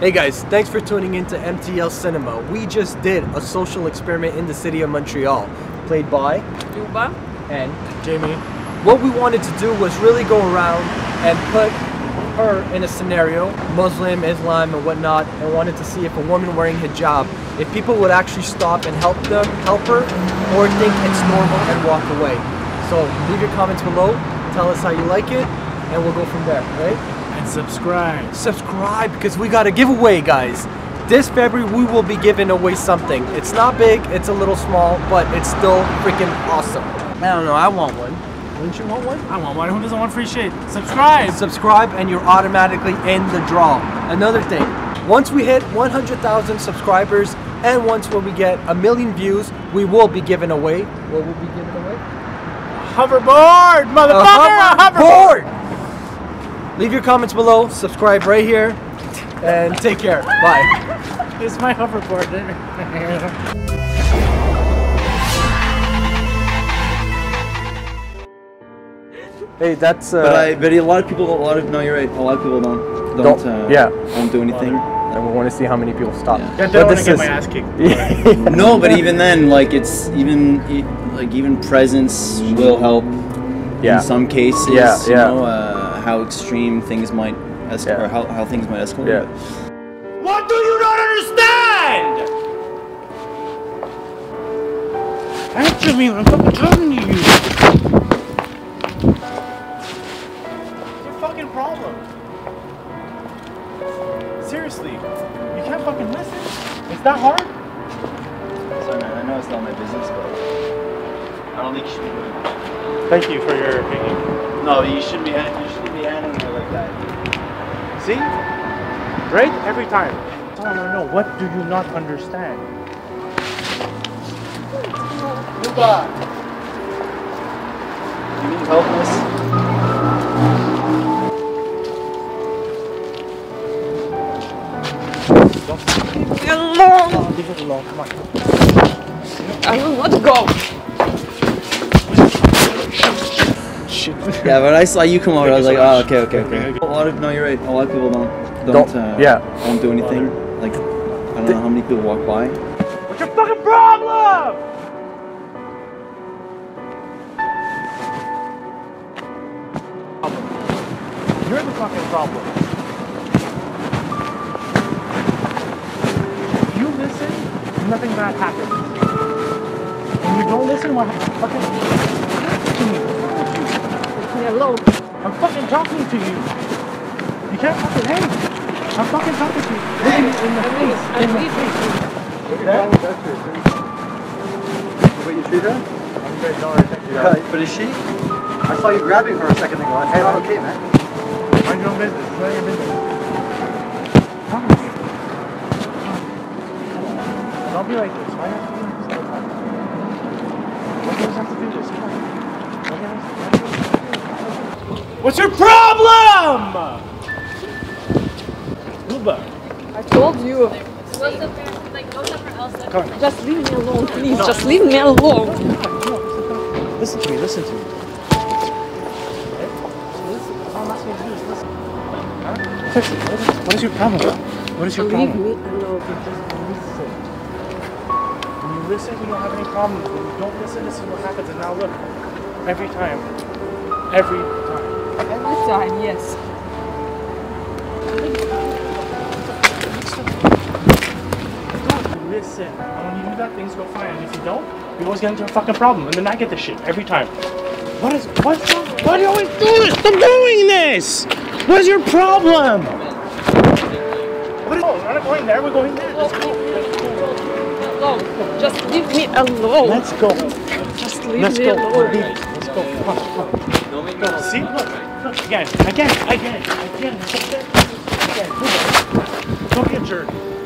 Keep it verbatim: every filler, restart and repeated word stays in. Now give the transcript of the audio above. Hey guys, thanks for tuning in to M T L Cinema. We just did a social experiment in the city of Montreal, played by Luba and Jamie. What we wanted to do was really go around and put her in a scenario, Muslim, Islam and whatnot, and wanted to see if a woman wearing hijab, if people would actually stop and help them, help her, or think it's normal and walk away. So leave your comments below, tell us how you like it, and we'll go from there, right? And subscribe. Subscribe, because we got a giveaway, guys. This February, we will be giving away something. It's not big, it's a little small, but it's still freaking awesome. I don't know, I want one. Wouldn't you want one? I want one. Who doesn't want free shit? Subscribe. Subscribe, and you're automatically in the draw. Another thing, once we hit one hundred thousand subscribers, and once when we get a million views, we will be giving away. What will we be giving away? A hoverboard, motherfucker! A hoverboard! A hoverboard. Leave your comments below, subscribe right here, and take care. Bye. Here's my hoverboard. Hey, that's. Uh, but, I, but a lot of people, a lot of no, you're right. A lot of people don't, don't, don't uh, yeah, don't do anything. And we want to see how many people stop. Yeah, yeah don't want to get is... my ass kicked. No, but even then, like it's even like even presence will help. Yeah. In some cases, yeah, yeah. You know, uh, how extreme things might escalate, yeah. or how, how things might escalate. Yeah. What do you not understand? Answer me, I'm fucking talking to you. It's your fucking problem. Seriously, you can't fucking listen. It's that hard? Sorry man, I know it's not my business, but I don't think you should be doing that. Thank you for your opinion. No, you shouldn't be happy. Like that. See? Right? Every time. I want to know, what do you not understand? Luba! You need help us? Leave me alone! No, leave it alone, come on. I will not go! Yeah, but I saw you come over. I was like, oh, okay, okay, okay. A lot of no, you're right. A lot of people don't, don't, don't uh, yeah, don't do anything. Like, I don't know how many people walk by. What's your fucking problem? You're the fucking problem. If you listen, nothing bad happens. If you don't listen, what fucking? Hello. I'm fucking talking to you. You can't fucking hang. I'm fucking talking to you. Hey, in the face. I'm leaving. Look at that. That's it. Wait, you see that? I'm great. No, I checked you out. But is she? I saw you grabbing her a second ago. Hey, I'm okay, man. Mind your own business. Mind your business. Don't be like this. Why do you have to do this? Why do you have to do this? Come on. Why do you have to do this? What's your problem? Luba. I told you. What's up for, like, what's up for Elsa? Come on. Just leave me alone, please. No. Just leave me alone. No, no, no. Listen to me, listen to me. What is your problem? What is your problem? Leave me alone. Just listen. When you listen, you don't have any problems. When you don't listen, this is what happens. And now look, every time. Every time. Every time, yes. Listen, and when you do that, things go fine. And if you don't, you always get into a fucking problem. And then I get this shit every time. What is, what's wrong? Why do you always do this? Stop doing this! What's your problem? What is, oh, we're not going there, we're going there. Let's go. Alone. Just leave me alone. Let's go. Just leave Let's me go. alone. Let's go. Come on, come on. No, see? Look, look, again, again, again, again, again, again, again, don't be a jerk.